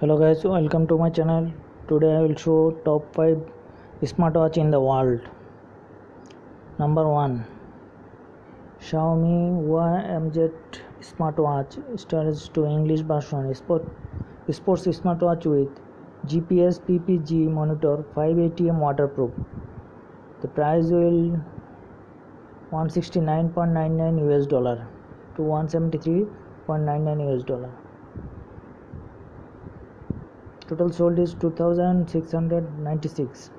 Hello guys, welcome to my channel. Today I will show top 5 smartwatch in the world. Number 1, Xiaomi YMZ smartwatch, stands to English version, sports smartwatch with GPS PPG monitor, 5 ATM, waterproof. The price will $169.99 to $173.99. Total sold is 2696.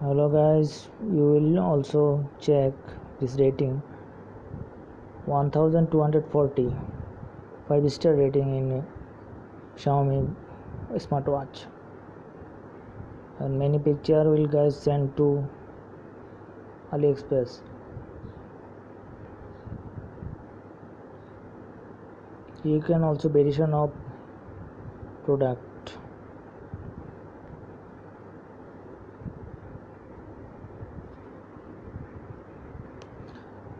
Hello guys, you will also check this rating, 1240, 5-star rating in Xiaomi smartwatch. And many picture will guys send to AliExpress. You can also variation of product.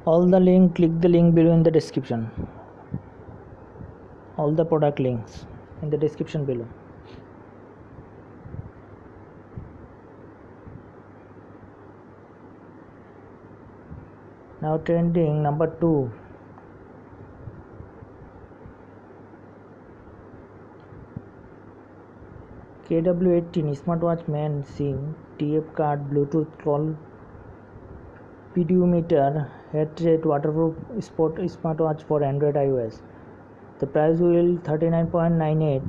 All the link, click the link below in the description. All the product links in the description below. Now trending number 2. KW18 smartwatch main SIM, TF card, Bluetooth call, pedometer, heart rate, waterproof sport smartwatch for Android iOS. The price will $39.98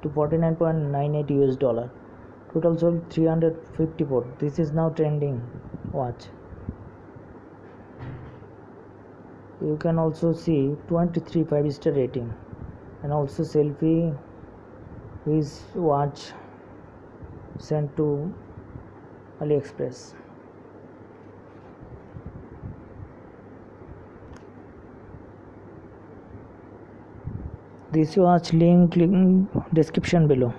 to $49.98. Total sold 354. This is now trending watch. You can also see 23 5-star rating and also selfie. His watch sent to AliExpress. This watch link, click description below.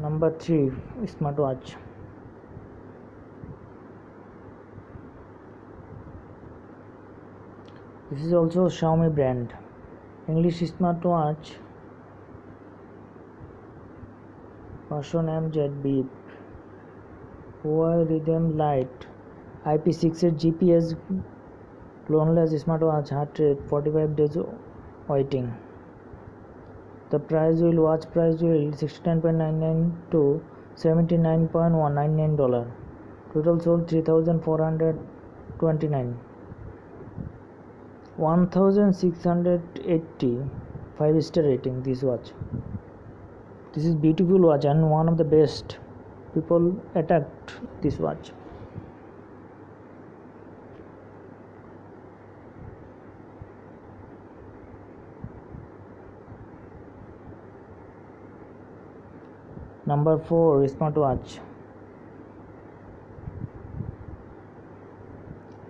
Number 3 smartwatch. This is also Xiaomi brand. English smartwatch version MZ Beep, Huawei Rhythm Lite, IP68 GPS, cloneless smartwatch, heart rate, 45 days waiting. The price will $69.99 to $79.199. Total sold 3,429. 1680, 5-star rating. This watch, this is beautiful watch and one of the best. People attacked this watch. Number 4 smartwatch.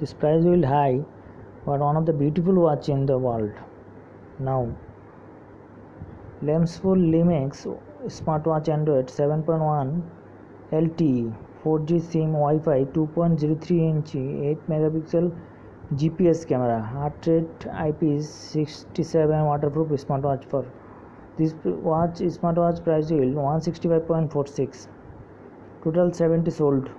This price will high, but one of the beautiful watch in the world now. Lemsful Limex smartwatch, Android 7.1 LTE, 4G SIM, Wi-Fi, 2.03 inch, 8 megapixel GPS camera, heart rate, IP67, waterproof smartwatch. For this watch smartwatch price will $165.46. Total 70 sold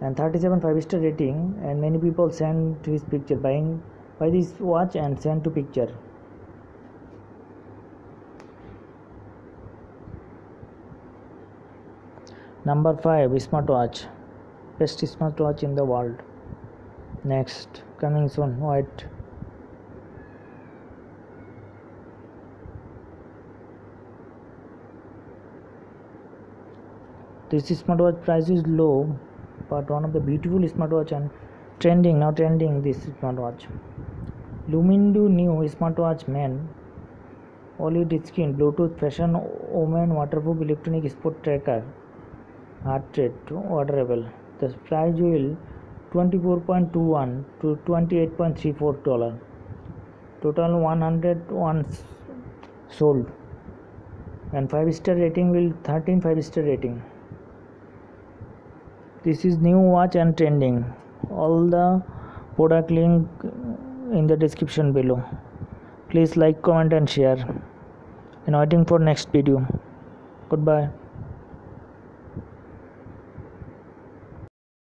and 37 5-star rating, and many people send to his picture, buy this watch and send to picture. Number 5 smartwatch, best smartwatch in the world. Next, coming soon, wait. This smartwatch price is low, but one of the beautiful smartwatch and trending now. Trending this smartwatch, Lumindo new smartwatch man, OLED skin, Bluetooth, fashion, woman, waterproof, electronic sport tracker, heart rate, wearable. The price will $24.21 to $28.34. Total 101 sold, and 5-star rating will 13 5-star rating. This is new watch and trending. All the product link in the description below. Please like, comment and share. And waiting for next video. Goodbye.